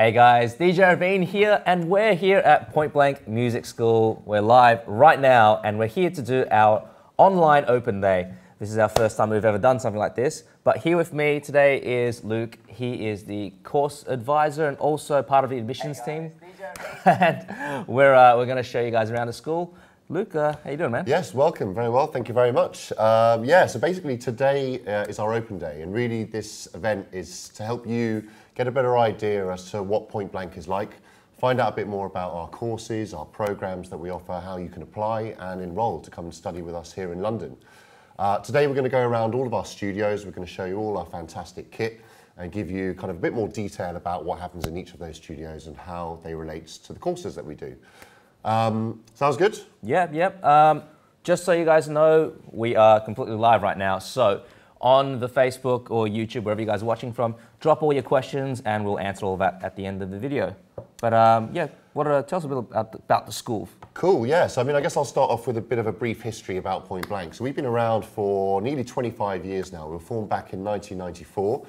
Hey guys, DJ Ravine here, and we're here at Point Blank Music School. We're live right now, and we're here to do our online open day. This is our first time we've ever done something like this, but here with me today is Luke. He is the course advisor and also part of the admissions team. And we're going to show you guys around the school. Luke, how you doing, man? Yes, welcome. Very well, thank you very much. Yeah, so basically today is our open day, and really this event is to help you get a better idea as to what Point Blank is like, find out a bit more about our courses, our programs that we offer, how you can apply and enroll to come and study with us here in London. Today we're going to go around all of our studios, we're going to show you all our fantastic kit and give you kind of a bit more detail about what happens in each of those studios and how they relate to the courses that we do. Sounds good? Yep, yep. Just so you guys know, we are completely live right now, so on the Facebook or YouTube, wherever you guys are watching from, drop all your questions and we'll answer all that at the end of the video. But yeah, tell us a bit about the school. Cool, yeah. So I mean, I guess I'll start off with a bit of a brief history about Point Blank. So we've been around for nearly 25 years now. We were formed back in 1994.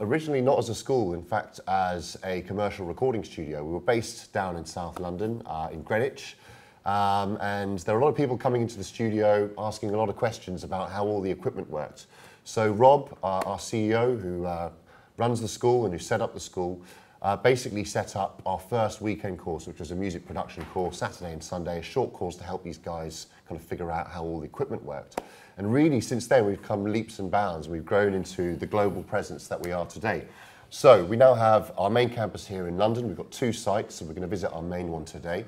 Originally not as a school, in fact, as a commercial recording studio. We were based down in South London, in Greenwich. And there were a lot of people coming into the studio asking a lot of questions about how all the equipment worked. So Rob, our CEO, who runs the school and who set up the school, basically set up our first weekend course, which was a music production course, Saturday and Sunday, a short course to help these guys kind of figure out how all the equipment worked. And really, since then, we've come leaps and bounds. We've grown into the global presence that we are today. So we now have our main campus here in London. We've got two sites, and we're going to visit our main one today.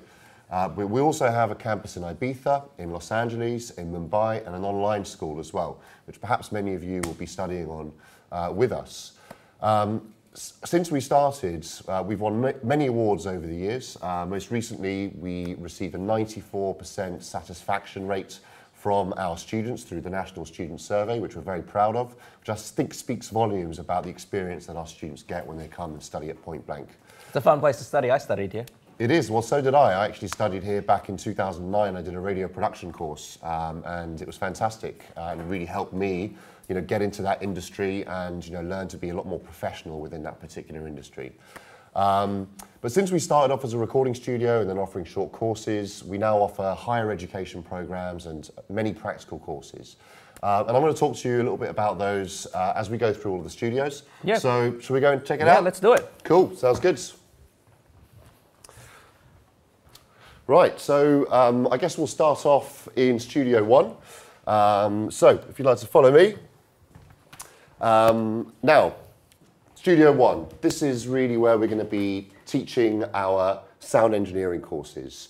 But we also have a campus in Ibiza, in Los Angeles, in Mumbai, and an online school as well, which perhaps many of you will be studying on with us. Since we started, we've won many awards over the years. Most recently, we received a 94% satisfaction rate from our students through the National Student Survey, which we're very proud of, which I think speaks volumes about the experience that our students get when they come and study at Point Blank. It's a fun place to study. I studied here. It is. Well, so did I. I actually studied here back in 2009. I did a radio production course, and it was fantastic. It really helped me, you know, get into that industry and, you know, learn to be a lot more professional within that particular industry. But since we started off as a recording studio and then offering short courses, we now offer higher education programs and many practical courses. And I'm going to talk to you a little bit about those as we go through all of the studios. Yep. So, shall we go and check it out? Yeah, let's do it. Cool. Sounds good. Right, so I guess we'll start off in Studio 1. So, if you'd like to follow me. Now, Studio 1. This is really where we're going to be teaching our sound engineering courses.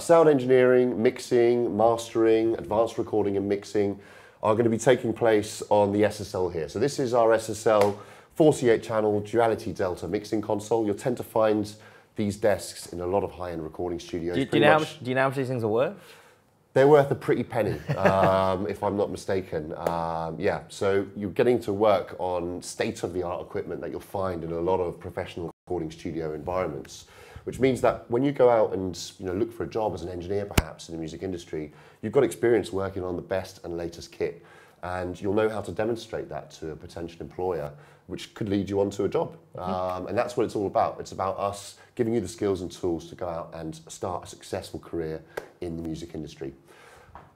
Sound engineering, mixing, mastering, advanced recording and mixing are going to be taking place on the SSL here. So this is our SSL 48-channel Duality Delta mixing console. You'll tend to find these desks in a lot of high-end recording studios. Do you know how much these things are worth? They're worth a pretty penny, if I'm not mistaken. Yeah, so you're getting to work on state-of-the-art equipment that you'll find in a lot of professional recording studio environments, which means that when you go out and, you know, look for a job as an engineer, perhaps, in the music industry, you've got experience working on the best and latest kit, and you'll know how to demonstrate that to a potential employer, which could lead you onto a job. And that's what it's all about. It's about us giving you the skills and tools to go out and start a successful career in the music industry.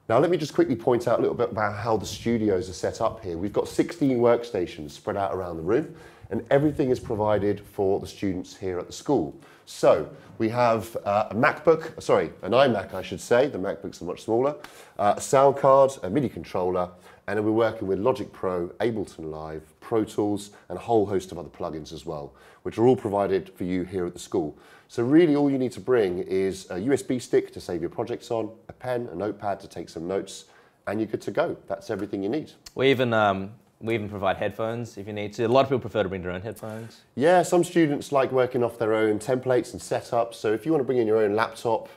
Now, let me just quickly point out a little bit about how the studios are set up here. We've got 16 workstations spread out around the room, and everything is provided for the students here at the school. So we have a MacBook, sorry, an iMac, I should say. The MacBooks are much smaller. A sound card, a MIDI controller, and we're working with Logic Pro, Ableton Live, Pro Tools, and a whole host of other plugins as well, which are all provided for you here at the school. So really all you need to bring is a USB stick to save your projects on, a pen, a notepad to take some notes, and you're good to go. That's everything you need. We even provide headphones if you need to. A lot of people prefer to bring their own headphones. Yeah, some students like working off their own templates and setups, so if you want to bring in your own laptop,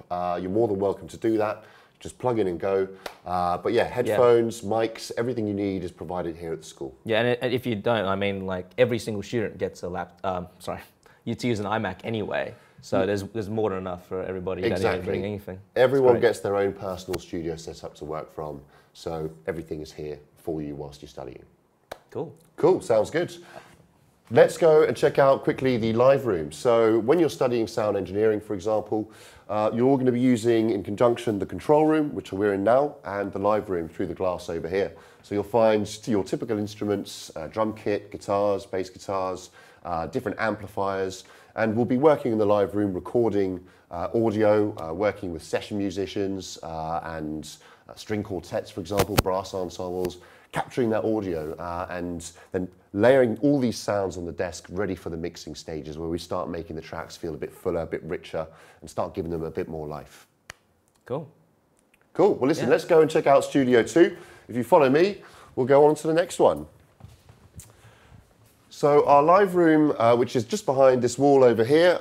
you're more than welcome to do that. Just plug in and go. But yeah, headphones, mics, everything you need is provided here at the school. Yeah, and if you don't, I mean, like, every single student gets a you use an iMac anyway. So there's more than enough for everybody. Exactly. That doesn't bring anything. Everyone gets their own personal studio set up to work from. So everything is here for you whilst you're studying. Cool. Cool, sounds good. Let's go and check out quickly the live room. So when you're studying sound engineering, for example, you're going to be using in conjunction the control room, which we're in now, and the live room through the glass over here. So you'll find your typical instruments, drum kit, guitars, bass guitars, different amplifiers, and we'll be working in the live room recording audio, working with session musicians and string quartets, for example, brass ensembles, capturing that audio and then layering all these sounds on the desk ready for the mixing stages where we start making the tracks feel a bit fuller, a bit richer, and start giving them a bit more life. Cool. Cool. Well, listen, let's go and check out Studio 2. If you follow me, we'll go on to the next one. So our live room, which is just behind this wall over here,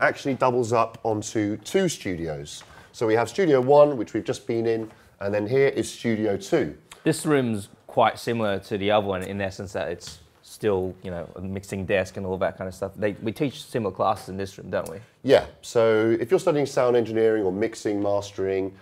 actually doubles up onto two studios. So we have Studio 1, which we've just been in, and then here is Studio 2. This room's quite similar to the other one in essence that it's still, you know, a mixing desk and all that kind of stuff. We teach similar classes in this room, don't we? Yeah, so if you're studying sound engineering or mixing, mastering,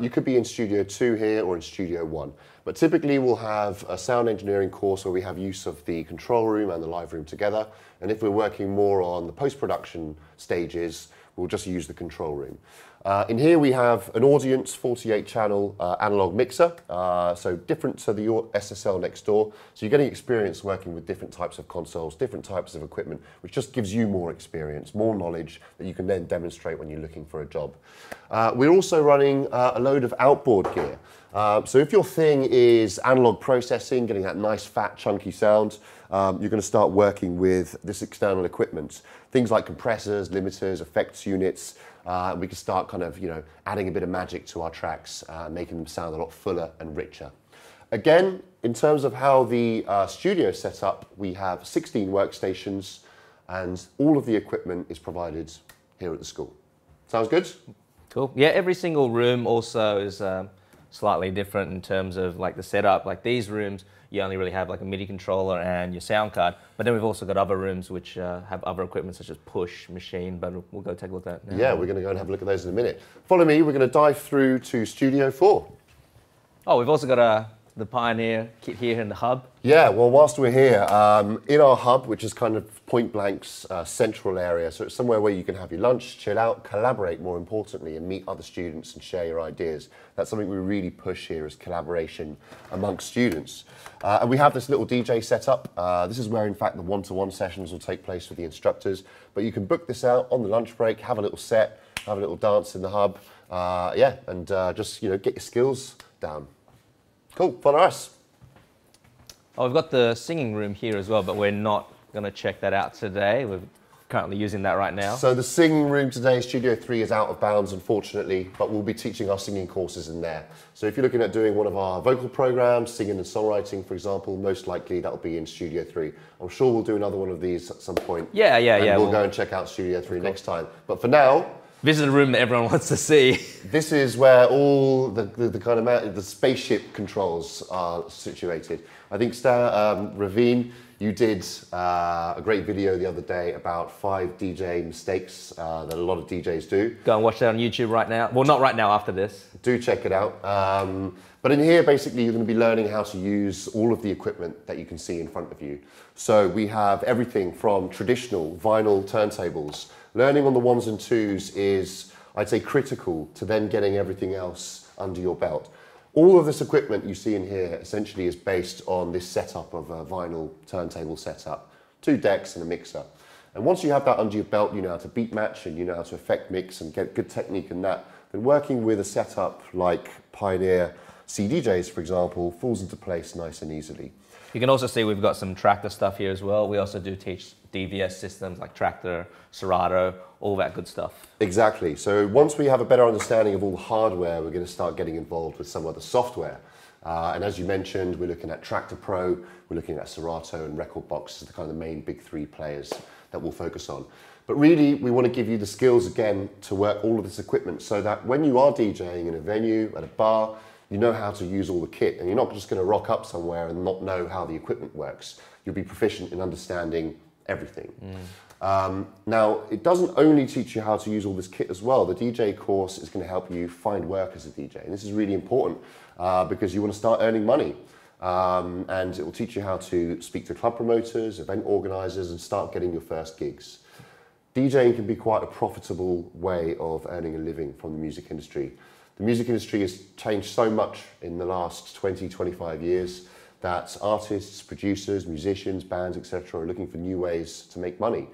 you could be in Studio 2 here or in Studio 1. But typically we'll have a sound engineering course where we have use of the control room and the live room together. And if we're working more on the post-production stages, we'll just use the control room. In here we have an Audient 48-channel analog mixer, so different to the SSL next door. So you're getting experience working with different types of consoles, different types of equipment, which just gives you more experience, more knowledge that you can then demonstrate when you're looking for a job. We're also running a load of outboard gear. So if your thing is analog processing, getting that nice fat chunky sound, you're going to start working with this external equipment. Things like compressors, limiters, effects units. We can start kind of, you know, adding a bit of magic to our tracks, making them sound a lot fuller and richer. Again, in terms of how the studio is set up, we have 16 workstations and all of the equipment is provided here at the school. Sounds good? Cool. Yeah, every single room also is slightly different in terms of like the setup. Like these rooms, you only really have like a MIDI controller and your sound card, but then we've also got other rooms which have other equipment such as Push, Maschine, but we'll go take a look at that now. Yeah, we're going to go and have a look at those in a minute. Follow me, we're going to dive through to Studio 4. Oh, we've also got the Pioneer kit here in the hub. Yeah, well, whilst we're here, in our hub, which is kind of Point Blank's central area, so it's somewhere where you can have your lunch, chill out, collaborate more importantly, and meet other students and share your ideas. That's something we really push here is collaboration amongst students. And we have this little DJ set up. This is where, in fact, the one-to-one sessions will take place with the instructors, but you can book this out on the lunch break, have a little set, have a little dance in the hub, yeah, and just, you know, get your skills down. Cool, follow us. Oh, we've got the singing room here as well, but we're not going to check that out today. We're currently using that right now. So the singing room today, Studio 3, is out of bounds, unfortunately, but we'll be teaching our singing courses in there. So if you're looking at doing one of our vocal programs, singing and songwriting, for example, most likely that'll be in Studio 3. I'm sure we'll do another one of these at some point. Yeah, yeah, and yeah. We'll go and check out Studio 3 next time. But for now, this is the room that everyone wants to see. This is where all the kind of the spaceship controls are situated. I think Ravine, you did a great video the other day about 5 DJ mistakes that a lot of DJs do. Go and watch that on YouTube right now. Well, not right now, after this. Do check it out. But in here, basically, you're going to be learning how to use all of the equipment that you can see in front of you. So we have everything from traditional vinyl turntables. Learning on the 1s and 2s is, I'd say, critical to then getting everything else under your belt. All of this equipment you see in here essentially is based on this setup of a vinyl turntable setup, 2 decks and a mixer. And once you have that under your belt, you know how to beat match and you know how to effect mix and get good technique in that, then working with a setup like Pioneer CDJs, for example, falls into place nice and easily. You can also see we've got some Traktor stuff here as well. We also do teach DVS systems like Traktor, Serato, all that good stuff. Exactly. So once we have a better understanding of all the hardware, we're going to start getting involved with some other software. And as you mentioned, we're looking at Traktor Pro, we're looking at Serato and Record Box as the kind of main big 3 players that we'll focus on. But really, we want to give you the skills again to work all of this equipment so that when you are DJing in a venue, at a bar, you know how to use all the kit, and you're not just going to rock up somewhere and not know how the equipment works. You'll be proficient in understanding everything. Now, it doesn't only teach you how to use all this kit as well. The DJ course is going to help you find work as a DJ, and this is really important because you want to start earning money. and it will teach you how to speak to club promoters, event organisers, and start getting your first gigs. DJing can be quite a profitable way of earning a living from the music industry. The music industry has changed so much in the last 20, 25 years that artists, producers, musicians, bands, etc. are looking for new ways to make money.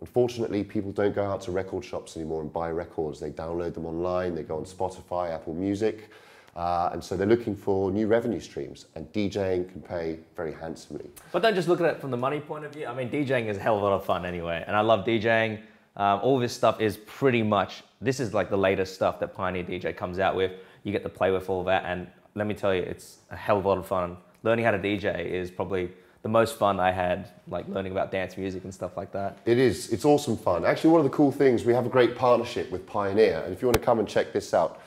Unfortunately, people don't go out to record shops anymore and buy records. They download them online, they go on Spotify, Apple Music, and so they're looking for new revenue streams, and DJing can pay very handsomely. But don't just look at it from the money point of view. I mean, DJing is a hell of a lot of fun anyway, and I love DJing. All this stuff is pretty much, this is like the latest stuff that Pioneer DJ comes out with. You get to play with all that, and let me tell you, it's a hell of a lot of fun. Learning how to DJ is probably the most fun I had, like learning about dance music and stuff like that. It is, it's awesome fun. Actually, one of the cool things, we have a great partnership with Pioneer, and if you want to come and check this out,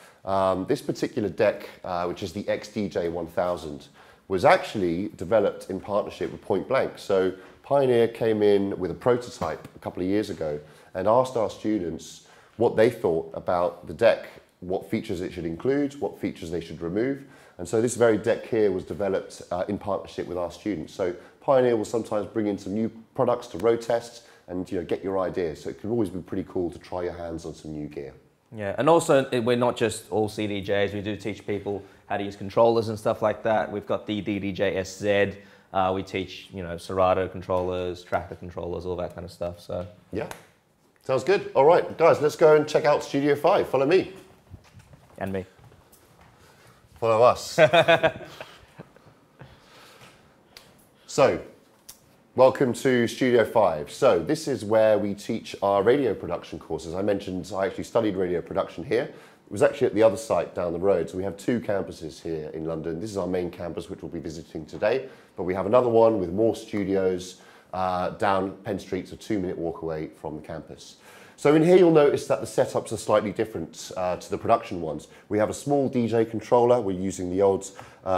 this particular deck, which is the XDJ 1000, was actually developed in partnership with Point Blank. So Pioneer came in with a prototype a couple of years ago and asked our students what they thought about the deck, what features it should include, what features they should remove. And so this very deck here was developed in partnership with our students. So Pioneer will sometimes bring in some new products to road test and, you know, get your ideas. So it can always be pretty cool to try your hands on some new gear. Yeah, and also we're not just all CDJs. We do teach people how to use controllers and stuff like that. We've got the DDJ-SZ. We teach, you know, Serato controllers, Traktor controllers, all that kind of stuff. So yeah, sounds good. All right, guys, let's go and check out Studio 5. Follow me. And me. Follow us. So, welcome to Studio 5. So, this is where we teach our radio production courses. I mentioned I actually studied radio production here. It was actually at the other site down the road. So we have two campuses here in London. This is our main campus, which we'll be visiting today. But we have another one with more studios down Penn Street, so 2-minute walk away from the campus. So in here you'll notice that the setups are slightly different to the production ones. We have a small DJ controller. We're using the old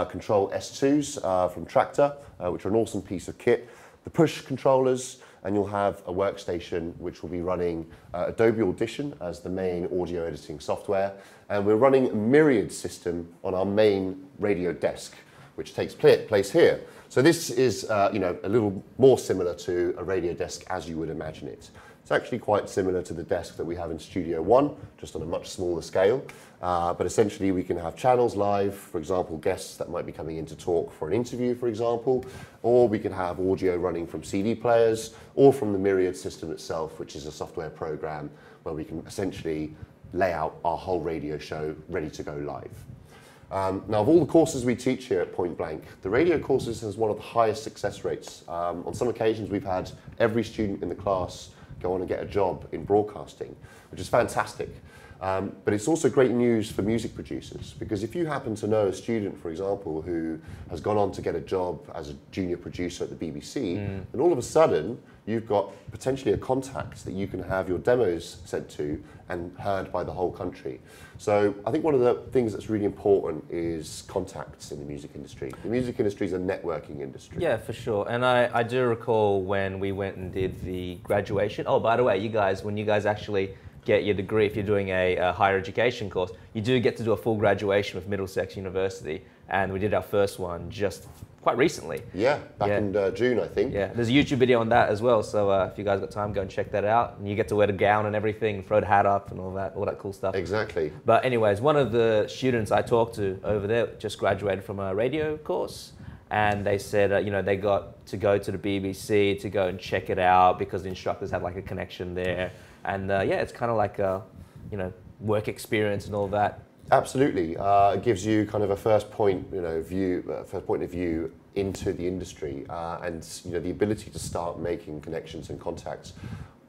Control S2s from Traktor, which are an awesome piece of kit. The Push controllers, and you'll have a workstation which will be running Adobe Audition as the main audio editing software. And we're running a Myriad system on our main radio desk, which takes place here. So this is you know, a little more similar to a radio desk as you would imagine it. It's actually quite similar to the desk that we have in Studio One, just on a much smaller scale. But essentially we can have channels live, for example, guests that might be coming in to talk for an interview, for example, or we can have audio running from CD players or from the Myriad system itself, which is a software program where we can essentially lay out our whole radio show ready to go live. Now, of all the courses we teach here at Point Blank, the radio courses has one of the highest success rates. On some occasions, we've had every student in the class go on and get a job in broadcasting, which is fantastic. But it's also great news for music producers, because if you happen to know a student, for example, who has gone on to get a job as a junior producer at the BBC, then all of a sudden you've got potentially a contact that you can have your demos sent to and heard by the whole country. So I think one of the things that's really important is contacts in the music industry. The music industry is a networking industry. Yeah, for sure. And I do recall when we went and did the graduation. Oh, by the way, you guys, when you guys actually get your degree, if you're doing a higher education course, you do get to do a full graduation with Middlesex University, and we did our first one just quite recently. Yeah, back in June, I think. Yeah, there's a YouTube video on that as well, so if you guys got time, go and check that out. And you get to wear the gown and everything, throw the hat up and all that cool stuff. Exactly. But anyways, one of the students I talked to over there just graduated from a radio course, and they said, you know, they got to go to the BBC to go and check it out because the instructors had like a connection there. And yeah, it's kind of like a, you know, work experience and all that. Absolutely, it gives you kind of a first point of view into the industry, and you know, the ability to start making connections and contacts.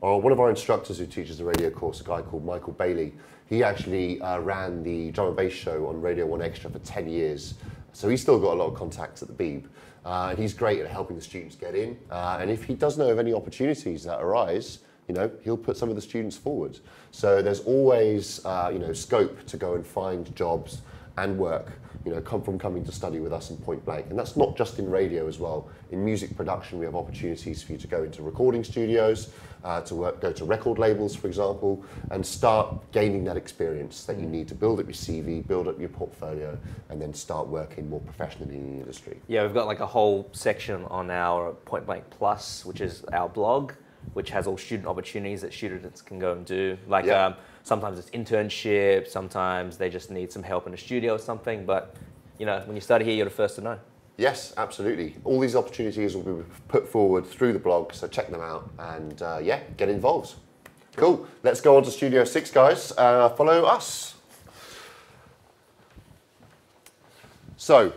One of our instructors who teaches the radio course, a guy called Michael Bailey, he actually ran the drum and bass show on Radio One Extra for 10 years. So he's still got a lot of contacts at the Beeb. And he's great at helping the students get in. And if he does know of any opportunities that arise, you know, he'll put some of the students forward. So there's always, you know, scope to go and find jobs and work come to study with us in Point Blank. And that's not just in radio as well. In music production, we have opportunities for you to go into recording studios, go to record labels, for example, and start gaining that experience that you need to build up your CV, build up your portfolio, and then start working more professionally in the industry. Yeah, we've got like a whole section on our Point Blank Plus, which is our blog, which has all student opportunities that students can go and do. Like sometimes it's internships, sometimes they just need some help in a studio or something, but you know, when you study here, you're the first to know. Yes, absolutely. All these opportunities will be put forward through the blog, so check them out and yeah, get involved. Cool, let's go on to Studio 6, guys. Follow us. So,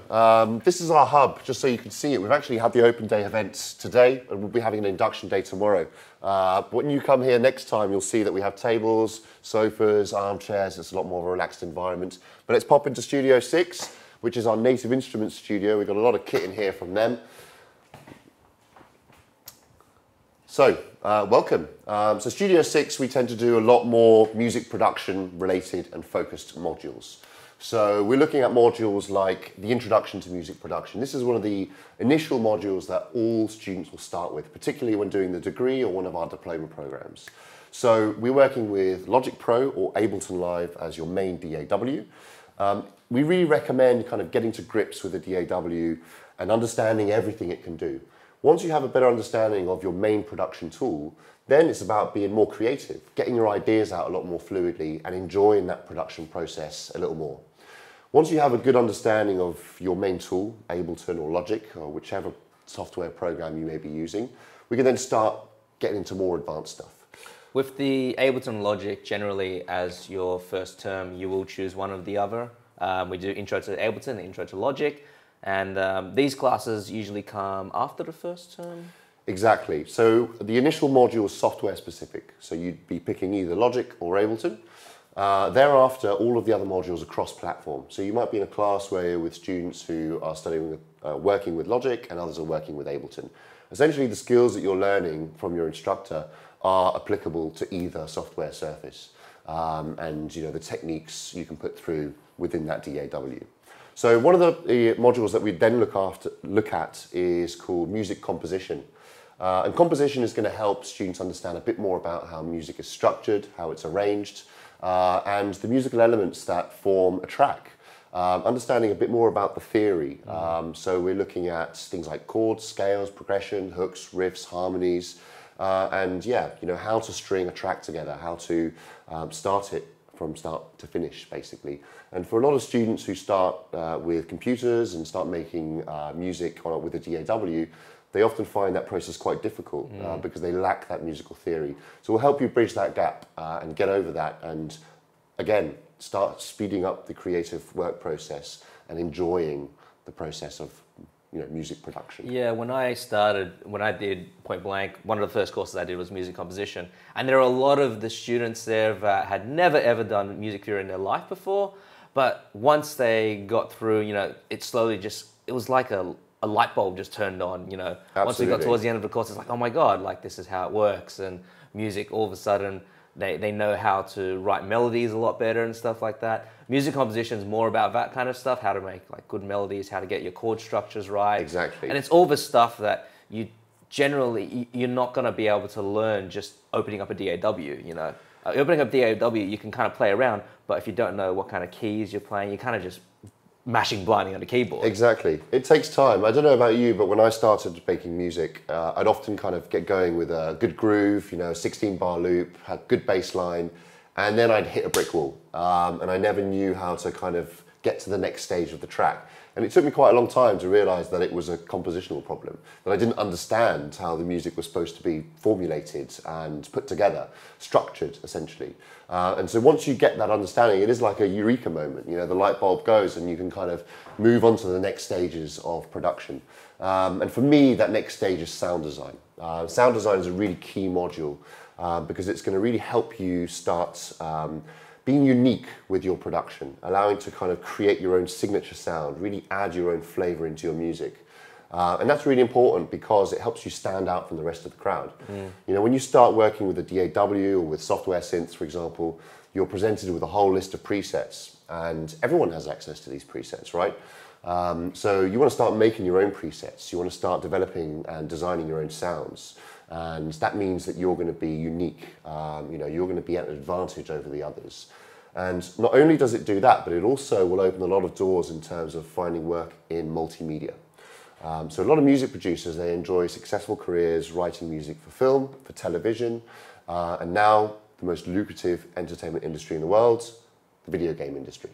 this is our hub, just so you can see it. We've actually had the open day events today, and we'll be having an induction day tomorrow. But when you come here next time, you'll see that we have tables, sofas, armchairs. It's a lot more of a relaxed environment. But let's pop into Studio 6, which is our Native Instruments studio. We've got a lot of kit in here from them. So, welcome. So Studio 6, we tend to do a lot more music production related and focused modules. So we're looking at modules like the Introduction to Music Production. This is one of the initial modules that all students will start with, particularly when doing the degree or one of our diploma programs. So we're working with Logic Pro or Ableton Live as your main DAW. We really recommend kind of getting to grips with the DAW and understanding everything it can do. Once you have a better understanding of your main production tool, then it's about being more creative, getting your ideas out a lot more fluidly and enjoying that production process a little more. Once you have a good understanding of your main tool, Ableton or Logic or whichever software program you may be using, we can then start getting into more advanced stuff. With the Ableton Logic, generally as your first term, you will choose one or the other. We do Intro to Ableton and Intro to Logic. And these classes usually come after the first term? Exactly. So the initial module is software specific. So you'd be picking either Logic or Ableton. Thereafter, all of the other modules are cross-platform. So you might be in a class where you're with students who are studying, working with Logic and others are working with Ableton. Essentially, the skills that you're learning from your instructor are applicable to either software surface. And you know, the techniques you can put through within that DAW. So one of the modules that we then look at is called music composition. And composition is going to help students understand a bit more about how music is structured, how it's arranged, and the musical elements that form a track. Understanding a bit more about the theory. So we're looking at things like chords, scales, progression, hooks, riffs, harmonies, and yeah, you know, how to string a track together, how to start it from start to finish, basically. And for a lot of students who start with computers and start making music with a DAW, they often find that process quite difficult because they lack that musical theory. So we'll help you bridge that gap and get over that and, again, start speeding up the creative work process and enjoying the process of music production. Yeah, when I did Point Blank, one of the first courses I did was music composition. And there are a lot of the students there that had never ever done music theory in their life before. But once they got through, it slowly just, it was like a light bulb just turned on, Absolutely. Once we got towards the end of the course, it's like, oh my God, like this is how it works. And music, all of a sudden, they know how to write melodies a lot better and stuff like that. Music composition is more about that kind of stuff, how to make like good melodies, how to get your chord structures right. Exactly. And it's all the stuff that you generally, you're not going to be able to learn just opening up a DAW, Opening up DAW, you can kind of play around, but if you don't know what kind of keys you're playing, you're kind of just mashing blindly on a keyboard. Exactly. It takes time. I don't know about you, but when I started making music, I'd often kind of get going with a good groove, 16-bar loop, had good bass line, and then I'd hit a brick wall. And I never knew how to kind of get to the next stage of the track. And it took me quite a long time to realize that it was a compositional problem, that I didn't understand how the music was supposed to be formulated and put together, structured, essentially. And so once you get that understanding, it is like a eureka moment. The light bulb goes and you can kind of move on to the next stages of production. And for me, that next stage is sound design. Sound design is a really key module because it's going to really help you start being unique with your production, allowing to kind of create your own signature sound, really add your own flavor into your music. And that's really important because it helps you stand out from the rest of the crowd. Mm. You know, when you start working with a DAW or with software synths, for example, you're presented with a whole list of presets, and everyone has access to these presets, right? So you want to start making your own presets. You want to start developing and designing your own sounds. And that means that you're going to be unique. You know, you're going to be at an advantage over the others. And not only does it do that, but it also will open a lot of doors in terms of finding work in multimedia. So a lot of music producers, they enjoy successful careers writing music for film, for television, and now the most lucrative entertainment industry in the world, the video game industry.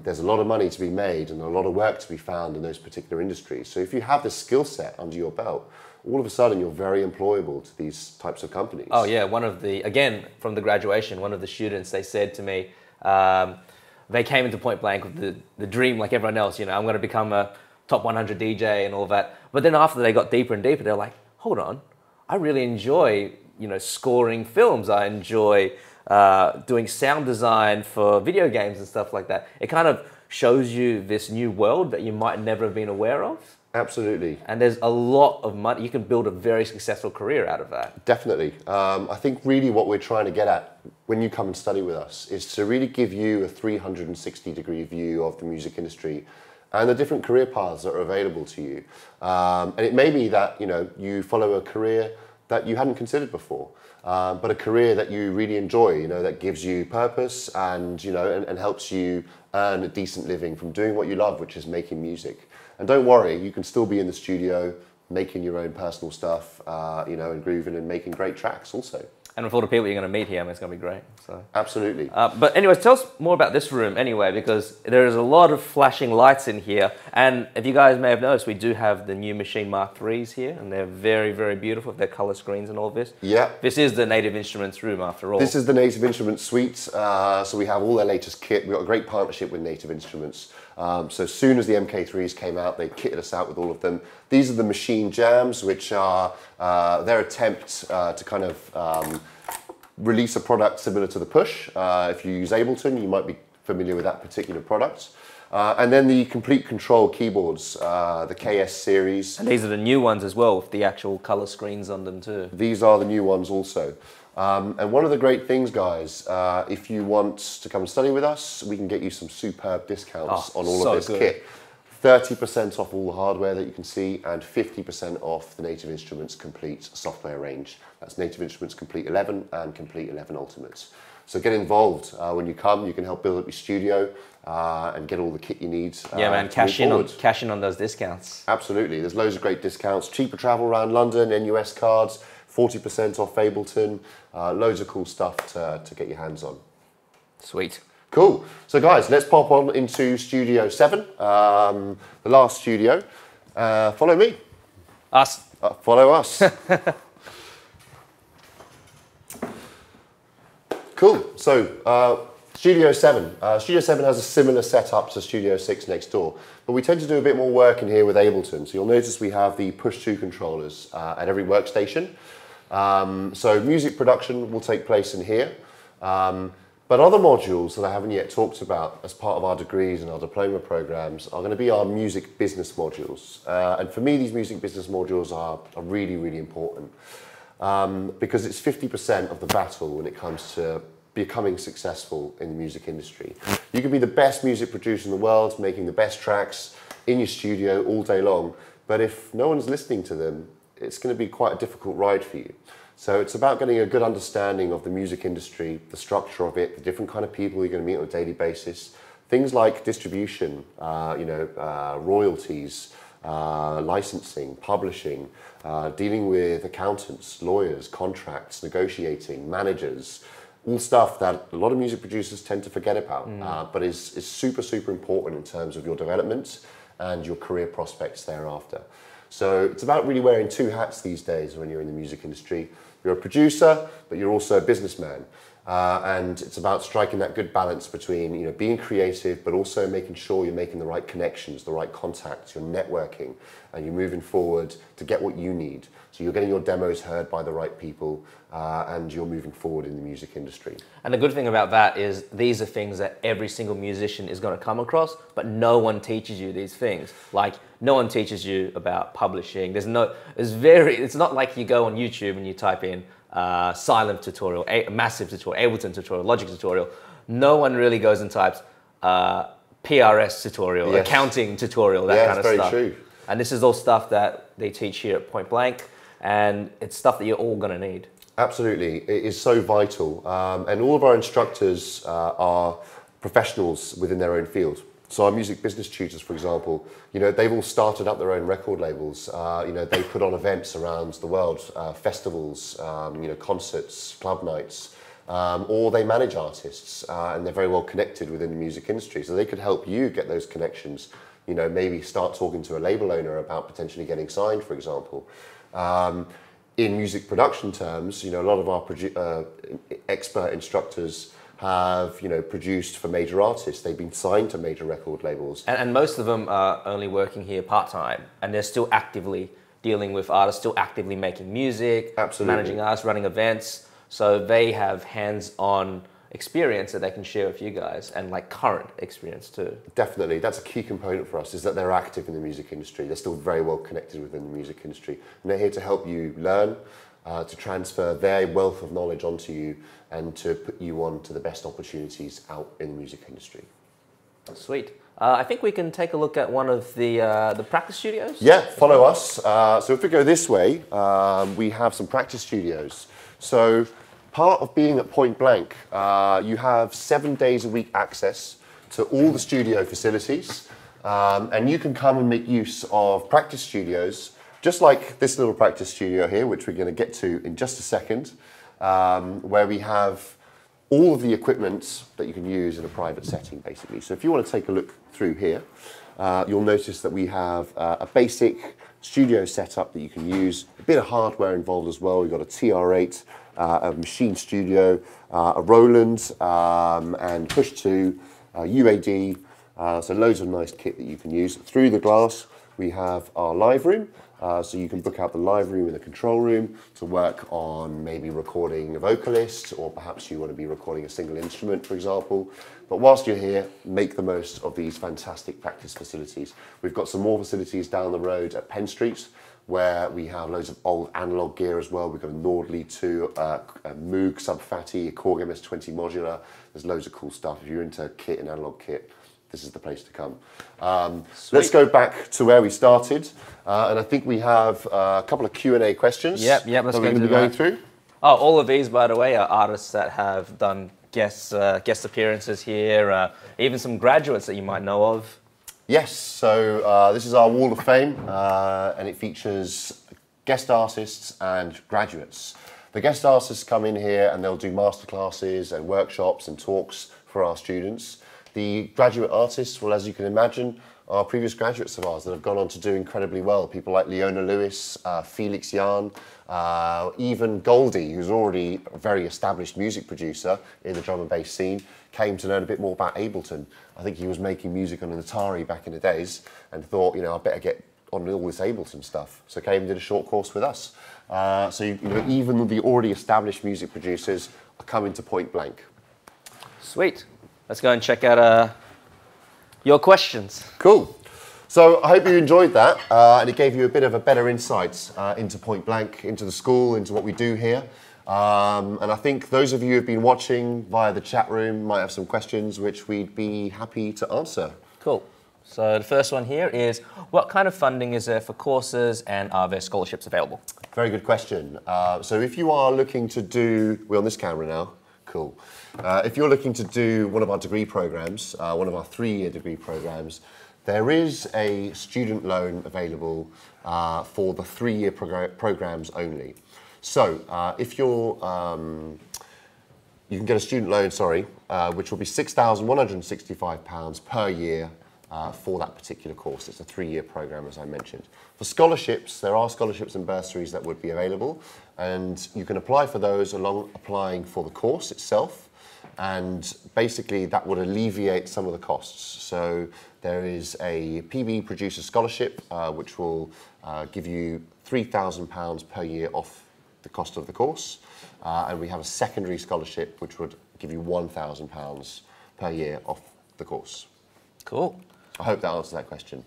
There's a lot of money to be made and a lot of work to be found in those particular industries. So if you have this skill set under your belt, all of a sudden you're very employable to these types of companies. Oh yeah, one of the, again, from the graduation, one of the students, they said to me, they came into Point Blank with the dream like everyone else, you know, I'm going to become a top 100 DJ and all that. But then after they got deeper and deeper, they're like, hold on, I really enjoy, you know, scoring films. I enjoy doing sound design for video games and stuff like that. It kind of shows you this new world that you might never have been aware of. Absolutely. And there's a lot of money. You can build a very successful career out of that. Definitely. I think really what we're trying to get at when you come and study with us is to really give you a 360-degree view of the music industry and the different career paths that are available to you. And it may be that, you know, you follow a career that you hadn't considered before, but a career that you really enjoy, you know, that gives you purpose and, you know, and helps you earn a decent living from doing what you love, which is making music. And don't worry, you can still be in the studio making your own personal stuff, you know, and grooving and making great tracks also. And with all the people you're going to meet here, I mean, it's going to be great. So. Absolutely. But anyways, tell us more about this room anyway, because there is a lot of flashing lights in here. And if you guys may have noticed, we do have the new Maschine MK3s here, and they're very, very beautiful with their color screens and all this. Yeah. This is the Native Instruments room after all. This is the Native Instruments suite. So we have all their latest kit. We've got a great partnership with Native Instruments. So as soon as the MK3s came out, they kitted us out with all of them. These are the Maschine Jams, which are their attempt to kind of release a product similar to the Push. If you use Ableton, you might be familiar with that particular product. And then the Complete Control keyboards, the KS series. And these are the new ones as well, with the actual color screens on them too. These are the new ones also. And one of the great things, guys, if you want to come and study with us, we can get you some superb discounts on all of this kit. 30% off all the hardware that you can see and 50% off the Native Instruments Complete software range. That's Native Instruments Complete 11 and Complete 11 Ultimates. So get involved. When you come, you can help build up your studio and get all the kit you need. Yeah, man, cash in on those discounts. Absolutely. There's loads of great discounts. Cheaper travel around London, NUS cards, 40% off Ableton, loads of cool stuff to get your hands on. Sweet. Cool. So guys, let's pop on into Studio 7, the last studio. Follow me. Us. Follow us. Cool. So Studio 7. Studio 7 has a similar setup to Studio 6 next door, but we tend to do a bit more work in here with Ableton. So you'll notice we have the Push 2 controllers at every workstation. So music production will take place in here. But other modules that I haven't yet talked about as part of our degrees and our diploma programs are going to be our music business modules. And for me, these music business modules are really, really important because it's 50% of the battle when it comes to becoming successful in the music industry. You can be the best music producer in the world, making the best tracks in your studio all day long, but if no one's listening to them, it's going to be quite a difficult ride for you. So it's about getting a good understanding of the music industry, the structure of it, the different kind of people you're going to meet on a daily basis. Things like distribution, you know, royalties, licensing, publishing, dealing with accountants, lawyers, contracts, negotiating, managers, all stuff that a lot of music producers tend to forget about, but is super, super important in terms of your development and your career prospects thereafter. So it's about really wearing two hats these days when you're in the music industry. You're a producer, but you're also a businessman. And it's about striking that good balance between, you know, being creative, but also making sure you're making the right connections, the right contacts, you're networking, and you're moving forward to get what you need. So you're getting your demos heard by the right people and you're moving forward in the music industry. And the good thing about that is these are things that every single musician is going to come across, but no one teaches you these things. Like no one teaches you about publishing. It's not like you go on YouTube and you type in Silent tutorial, Massive tutorial, Ableton tutorial, Logic tutorial. No one really goes and types PRS tutorial, yes, accounting tutorial, that kind of stuff. Yeah, it's very true. And this is all stuff that they teach here at Point Blank, and it's stuff that you're all going to need. Absolutely, it is so vital. And all of our instructors are professionals within their own field. So our music business tutors, for example, you know, they've all started up their own record labels. You know, they put on events around the world, festivals, you know, concerts, club nights, or they manage artists, and they're very well connected within the music industry. So they could help you get those connections. You know, maybe start talking to a label owner about potentially getting signed, for example. In music production terms, you know, a lot of our expert instructors have, you know, produced for major artists. They've been signed to major record labels. And most of them are only working here part-time, and they're still actively dealing with artists, still actively making music, absolutely, managing artists, running events. So they have hands-on experience that they can share with you guys, and like current experience too. Definitely, that's a key component for us, is that they're active in the music industry. They're still very well connected within the music industry, and they're here to help you learn, to transfer their wealth of knowledge onto you, and to put you on to the best opportunities out in the music industry. Sweet. I think we can take a look at one of the practice studios. Yeah, follow us. So if we go this way, we have some practice studios. So part of being at Point Blank, you have 7 days a week access to all the studio facilities, and you can come and make use of practice studios, just like this little practice studio here, which we're going to get to in just a second, where we have all of the equipment that you can use in a private setting, basically. So if you want to take a look through here, you'll notice that we have a basic studio setup that you can use, a bit of hardware involved as well. We've got a TR8, a Maschine Studio, a Roland, and Push 2, UAD, so loads of nice kit that you can use. Through the glass, we have our live room, so you can book out the live room and the control room to work on maybe recording a vocalist, or perhaps you want to be recording a single instrument, for example. But whilst you're here, make the most of these fantastic practice facilities. We've got some more facilities down the road at Penn Street, where we have loads of old analog gear as well. We've got a Nordley 2, a Moog Sub-Fatty, a Korg MS-20 modular. There's loads of cool stuff. If you're into kit and analog kit, this is the place to come. Let's go back to where we started. And I think we have a couple of Q&A questions. Yep, let's go through. Oh, all of these, by the way, are artists that have done guest appearances here, even some graduates that you might know of. Yes, so this is our Wall of Fame, and it features guest artists and graduates. The guest artists come in here and they'll do masterclasses and workshops and talks for our students. The graduate artists, well, as you can imagine, are previous graduates of ours that have gone on to do incredibly well. People like Leona Lewis, Felix Yarn, even Goldie, who's already a very established music producer in the drum and bass scene, came to learn a bit more about Ableton. I think he was making music on an Atari back in the days and thought, you know, I better get on all this Ableton stuff. So came and did a short course with us. So you know, even the already established music producers are coming to Point Blank. Sweet. Let's go and check out your questions. Cool. So I hope you enjoyed that, and it gave you a bit of a better insight into Point Blank, into the school, into what we do here. And I think those of you who've been watching via the chat room might have some questions which we'd be happy to answer. Cool. So the first one here is, what kind of funding is there for courses, and are there scholarships available? Very good question. So if you are looking to do, we're on this camera now. Cool. If you're looking to do one of our degree programs, one of our 3-year degree programs, there is a student loan available for the 3-year programs only. So if you're, you can get a student loan, sorry, which will be £6,165 per year for that particular course. It's a 3-year program, as I mentioned. For scholarships, there are scholarships and bursaries that would be available, and you can apply for those along applying for the course itself, and basically that would alleviate some of the costs. So there is a PB Producer Scholarship, which will give you £3,000 per year off the cost of the course, and we have a secondary scholarship which would give you £1,000 per year off the course. Cool. I hope that answers that question.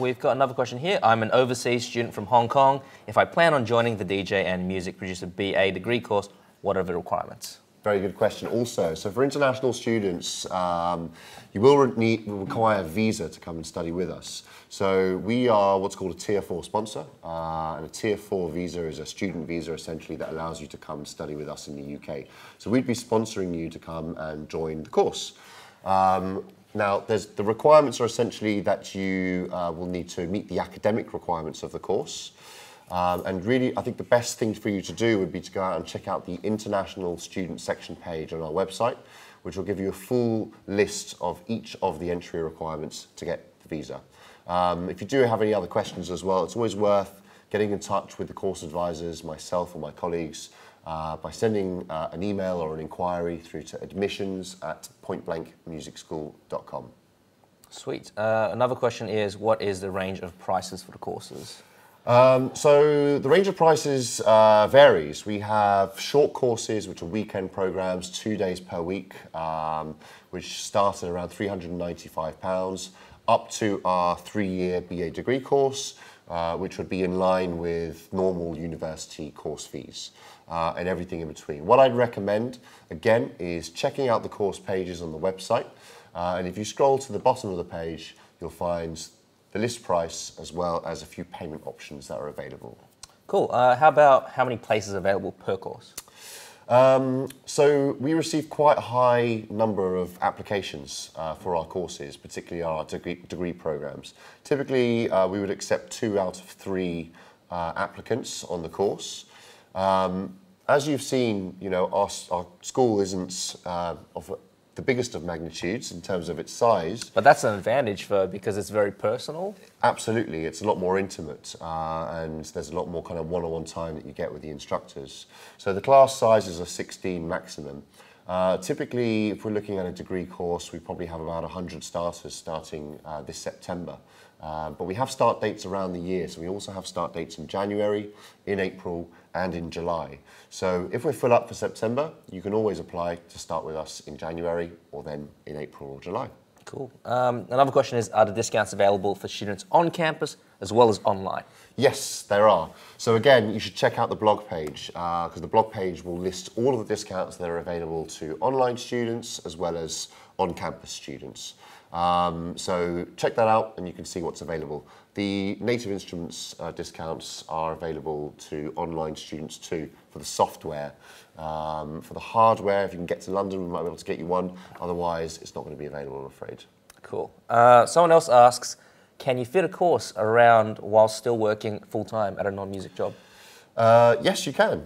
We've got another question here. I'm an overseas student from Hong Kong. If I plan on joining the DJ and music producer BA degree course, what are the requirements? Very good question also. So for international students, you will require a visa to come and study with us. So we are what's called a Tier 4 sponsor, and a Tier 4 visa is a student visa essentially that allows you to come study with us in the UK. So we'd be sponsoring you to come and join the course. Now, the requirements are essentially that you will need to meet the academic requirements of the course. And really, I think the best thing for you to do would be to go out and check out the international student section page on our website, which will give you a full list of each of the entry requirements to get the visa. If you do have any other questions as well, it's always worth getting in touch with the course advisors, myself or my colleagues, by sending an email or an inquiry through to admissions@pointblankmusicschool.com. Sweet. Another question is, what is the range of prices for the courses? So the range of prices varies. We have short courses, which are weekend programs, 2 days per week, which start at around £395, up to our 3-year BA degree course, which would be in line with normal university course fees, and everything in between. What I'd recommend, again, is checking out the course pages on the website. And if you scroll to the bottom of the page, you'll find the list price, as well as a few payment options that are available. Cool. How about how many places available per course? So we receive quite a high number of applications for our courses, particularly our degree programs. Typically, we would accept 2 out of 3 applicants on the course. As you've seen, you know, our school isn't of the biggest of magnitudes in terms of its size. But that's an advantage because it's very personal. Absolutely, it's a lot more intimate, and there's a lot more kind of one-on-one time that you get with the instructors. So the class sizes are 16 maximum. Typically, if we're looking at a degree course, we probably have about 100 starters starting this September. But we have start dates around the year, so we also have start dates in January, in April, and in July. So if we're full up for September, you can always apply to start with us in January, or then in April or July. Cool. Another question is, are the discounts available for students on campus as well as online? Yes, there are. So again, you should check out the blog page, because the blog page will list all of the discounts that are available to online students as well as on-campus students. So check that out and you can see what's available. The Native Instruments discounts are available to online students too for the software. For the hardware, if you can get to London, we might be able to get you one. Otherwise, it's not going to be available, I'm afraid. Cool. Someone else asks, can you fit a course around while still working full-time at a non-music job? Yes, you can.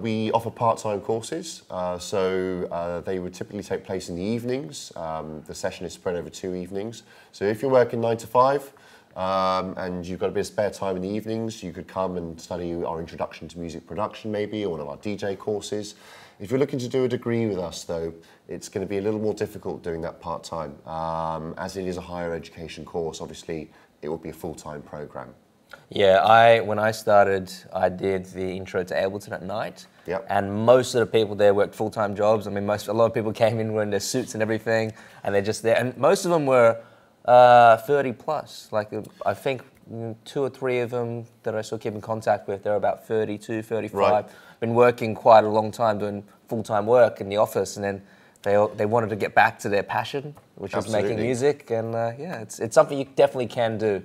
We offer part-time courses, so they would typically take place in the evenings. The session is spread over 2 evenings. So if you're working 9 to 5 and you've got a bit of spare time in the evenings, you could come and study our Introduction to Music Production maybe, or one of our DJ courses. If you're looking to do a degree with us though, it's going to be a little more difficult doing that part-time. As it is a higher education course, obviously it will be a full-time program. Yeah, when I started, I did the intro to Ableton at night, yep. And most of the people there worked full-time jobs. I mean, a lot of people came in wearing their suits and everything, and they're just there. And most of them were 30 plus. Like, I think 2 or 3 of them that I still keep in contact with, they're about 32, 35. Right. Been working quite a long time doing full-time work in the office, and then they wanted to get back to their passion, which is making music. And yeah, it's something you definitely can do.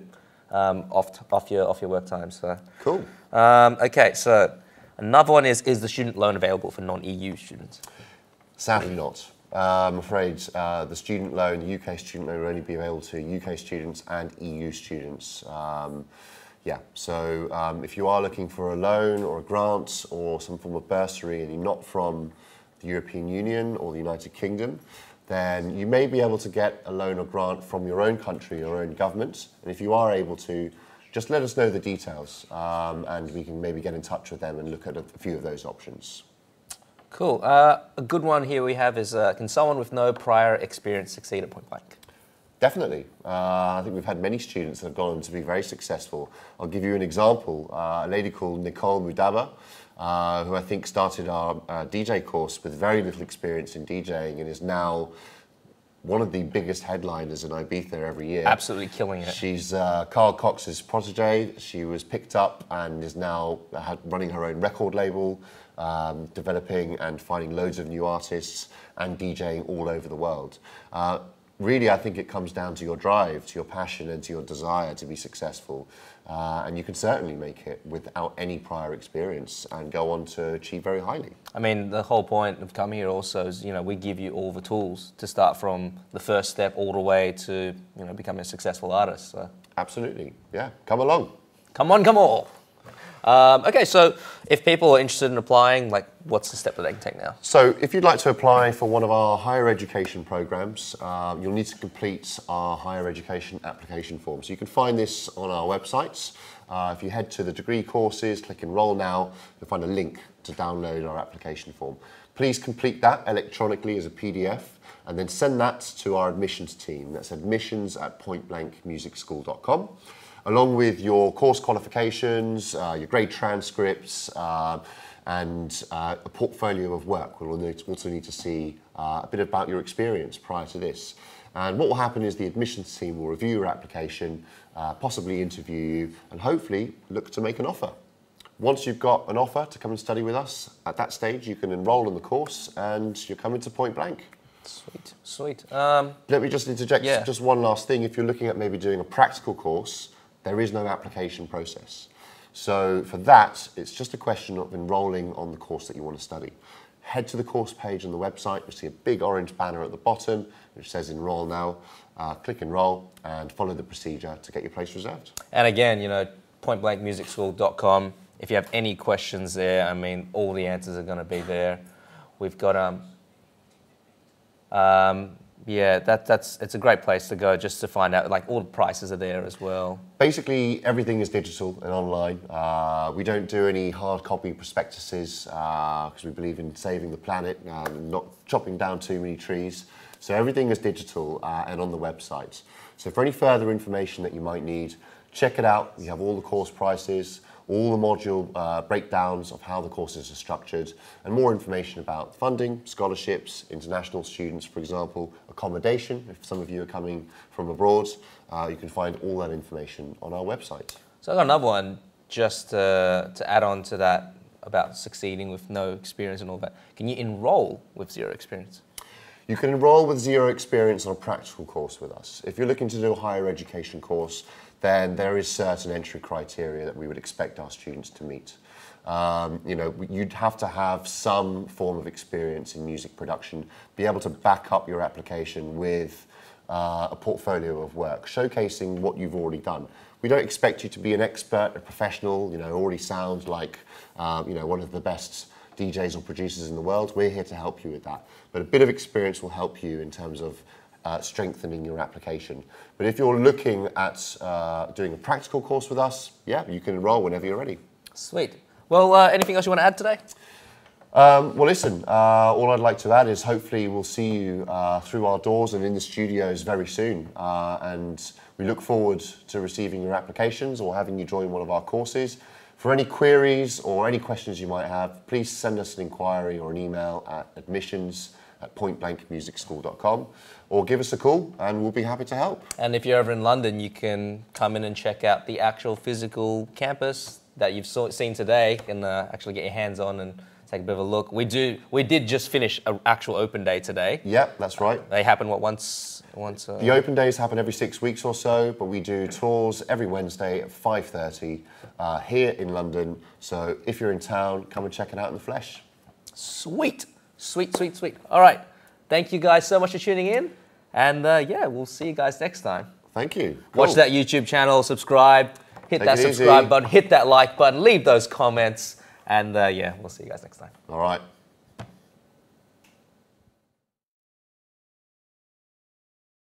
Off your work time, so. Cool. Okay, so another one is the student loan available for non-EU students? Sadly not. I'm afraid the student loan, the UK student loan, will only be available to UK students and EU students. Yeah, so if you are looking for a loan or a grant or some form of bursary and you're not from the European Union or the United Kingdom, then you may be able to get a loan or grant from your own country, your own government. And if you are able to, just let us know the details and we can maybe get in touch with them and look at a few of those options. Cool. A good one here we have is, can someone with no prior experience succeed at Point Blank? Definitely. I think we've had many students that have gone on to be very successful. I'll give you an example. A lady called Nicole Mudaba, who I think started our DJ course with very little experience in DJing and is now one of the biggest headliners in Ibiza every year. Absolutely killing it. She's Carl Cox's protege. She was picked up and is now running her own record label, developing and finding loads of new artists and DJing all over the world. Really, I think it comes down to your drive, to your passion and to your desire to be successful. And you can certainly make it without any prior experience and go on to achieve very highly. I mean, the whole point of coming here also is, you know, we give you all the tools to start from the first step all the way to, you know, becoming a successful artist. So. Absolutely, yeah. Come along. Come on, come all. Okay, so if people are interested in applying, like, what's the step that they can take now? So if you'd like to apply for one of our higher education programs, you'll need to complete our higher education application form. So you can find this on our websites. If you head to the degree courses, click enroll now, you'll find a link to download our application form. Please complete that electronically as a PDF and then send that to our admissions team. That's admissions@pointblankmusicschool.com. along with your course qualifications, your grade transcripts, and a portfolio of work. We'll also need to see a bit about your experience prior to this. And what will happen is the admissions team will review your application, possibly interview you, and hopefully look to make an offer. Once you've got an offer to come and study with us, at that stage you can enroll in the course and you're coming to Point Blank. Sweet, sweet. Let me just interject, yeah. Just one last thing. If you're looking at maybe doing a practical course, there is no application process. So for that, it's just a question of enrolling on the course that you want to study. Head to the course page on the website, you'll see a big orange banner at the bottom which says enroll now. Click enroll and follow the procedure to get your place reserved. And again, you know, pointblankmusicschool.com. If you have any questions there, I mean, all the answers are going to be there. We've got, yeah, it's a great place to go just to find out, like, all the prices are there as well. Basically, everything is digital and online. We don't do any hard copy prospectuses because we believe in saving the planet and not chopping down too many trees. So everything is digital and on the website. So for any further information that you might need, check it out. You have all the course prices, all the module breakdowns of how the courses are structured, and more information about funding, scholarships, international students, for example, accommodation. If some of you are coming from abroad, you can find all that information on our website. So I've got another one just to add on to that about succeeding with no experience and all that. Can you enroll with zero experience? You can enroll with zero experience on a practical course with us. If you're looking to do a higher education course, then there is certain entry criteria that we would expect our students to meet. You know, you'd have to have some form of experience in music production, be able to back up your application with a portfolio of work, showcasing what you've already done. We don't expect you to be an expert, a professional, you know, already sound like, you know, one of the best DJs or producers in the world. We're here to help you with that. But a bit of experience will help you in terms of strengthening your application. But if you're looking at doing a practical course with us, yeah, you can enroll whenever you're ready. Sweet. Well, anything else you want to add today? Well, listen, all I'd like to add is hopefully we'll see you through our doors and in the studios very soon. And we look forward to receiving your applications or having you join one of our courses. For any queries or any questions you might have, please send us an inquiry or an email at admissions@pointblankmusicschool.com or give us a call and we'll be happy to help. And if you're ever in London, you can come in and check out the actual physical campus that you've seen today and actually get your hands on and take a bit of a look. We did just finish an actual open day today. Yep, that's right. They happen, what, once? The open days happen every 6 weeks or so, but we do tours every Wednesday at 5:30 here in London. So if you're in town, come and check it out in the flesh. Sweet, sweet, sweet, sweet. All right, thank you guys so much for tuning in. And yeah, we'll see you guys next time. Thank you. Cool. Watch that YouTube channel, subscribe, hit that subscribe button, hit that like button, leave those comments. And yeah, we'll see you guys next time. All right.